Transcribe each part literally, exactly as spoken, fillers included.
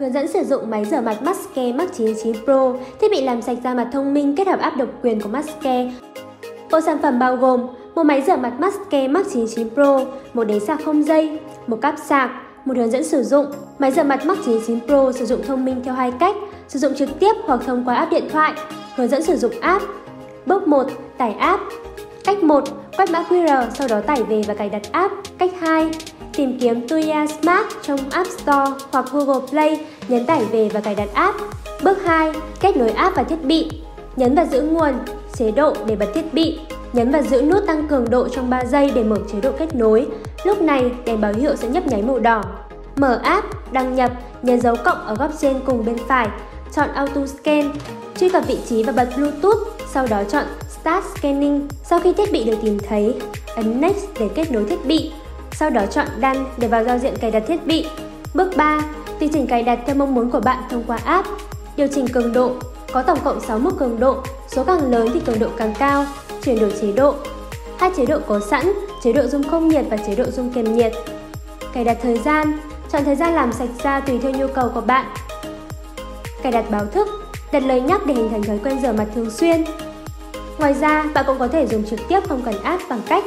Hướng dẫn sử dụng máy rửa mặt Maxcare Max chín chín Pro, thiết bị làm sạch da mặt thông minh kết hợp app độc quyền của Maxcare. Bộ sản phẩm bao gồm một máy rửa mặt Maxcare Max chín chín Pro, một đế sạc không dây, một cáp sạc, một hướng dẫn sử dụng. Máy rửa mặt Max chín chín Pro sử dụng thông minh theo hai cách, sử dụng trực tiếp hoặc thông qua app điện thoại. Hướng dẫn sử dụng app. Bước một. Tải app. Cách một. Quét mã quy rờ sau đó tải về và cài đặt app. Cách hai. Tìm kiếm Tuya Smart trong App Store hoặc Google Play, nhấn tải về và cài đặt app. Bước hai. Kết nối app và thiết bị. Nhấn và giữ nguồn, chế độ để bật thiết bị. Nhấn và giữ nút tăng cường độ trong ba giây để mở chế độ kết nối. Lúc này, đèn báo hiệu sẽ nhấp nháy màu đỏ. Mở app, đăng nhập, nhấn dấu cộng ở góc trên cùng bên phải. Chọn Auto Scan, truy cập vị trí và bật Bluetooth, sau đó chọn Start Scanning. Sau khi thiết bị được tìm thấy, ấn Next để kết nối thiết bị. Sau đó chọn Done để vào giao diện cài đặt thiết bị. Bước ba. Tùy chỉnh cài đặt theo mong muốn của bạn thông qua app. Điều chỉnh cường độ. Có tổng cộng sáu mức cường độ, số càng lớn thì cường độ càng cao. Chuyển đổi chế độ. Hai chế độ có sẵn, chế độ dung không nhiệt và chế độ dung kèm nhiệt. Cài đặt thời gian. Chọn thời gian làm sạch da tùy theo nhu cầu của bạn. Cài đặt báo thức. Đặt lời nhắc để hình thành thói quen rửa mặt thường xuyên. Ngoài ra, bạn cũng có thể dùng trực tiếp không cần app bằng cách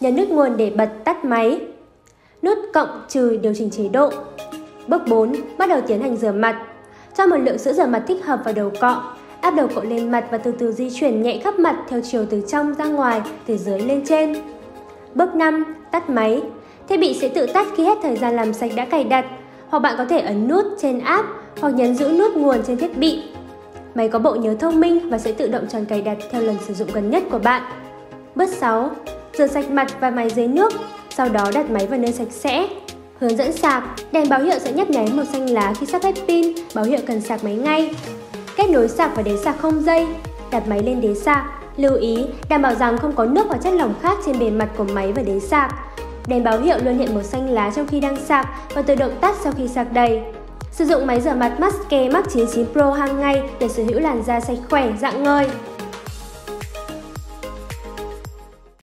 nhấn nút nguồn để bật tắt máy, nút cộng trừ điều chỉnh chế độ. Bước bốn. Bắt đầu tiến hành rửa mặt. Cho một lượng sữa rửa mặt thích hợp vào đầu cọ, áp đầu cọ lên mặt và từ từ di chuyển nhẹ khắp mặt theo chiều từ trong ra ngoài, từ dưới lên trên. Bước năm. Tắt máy. Thiết bị sẽ tự tắt khi hết thời gian làm sạch đã cài đặt, hoặc bạn có thể ấn nút trên app hoặc nhấn giữ nút nguồn trên thiết bị. Máy có bộ nhớ thông minh và sẽ tự động chọn cài đặt theo lần sử dụng gần nhất của bạn. Bước sáu. Rửa sạch mặt và máy dưới nước, sau đó đặt máy vào nơi sạch sẽ. Hướng dẫn sạc. Đèn báo hiệu sẽ nhấp nháy màu xanh lá khi sắp hết pin, báo hiệu cần sạc máy ngay. Kết nối sạc và đế sạc không dây. Đặt máy lên đế sạc. Lưu ý, đảm bảo rằng không có nước và chất lỏng khác trên bề mặt của máy và đế sạc. Đèn báo hiệu luôn hiện màu xanh lá trong khi đang sạc và tự động tắt sau khi sạc đầy. Sử dụng máy rửa mặt Maxcare Max chín chín Pro hàng ngày để sở hữu làn da sạch khỏe, rạng ngời.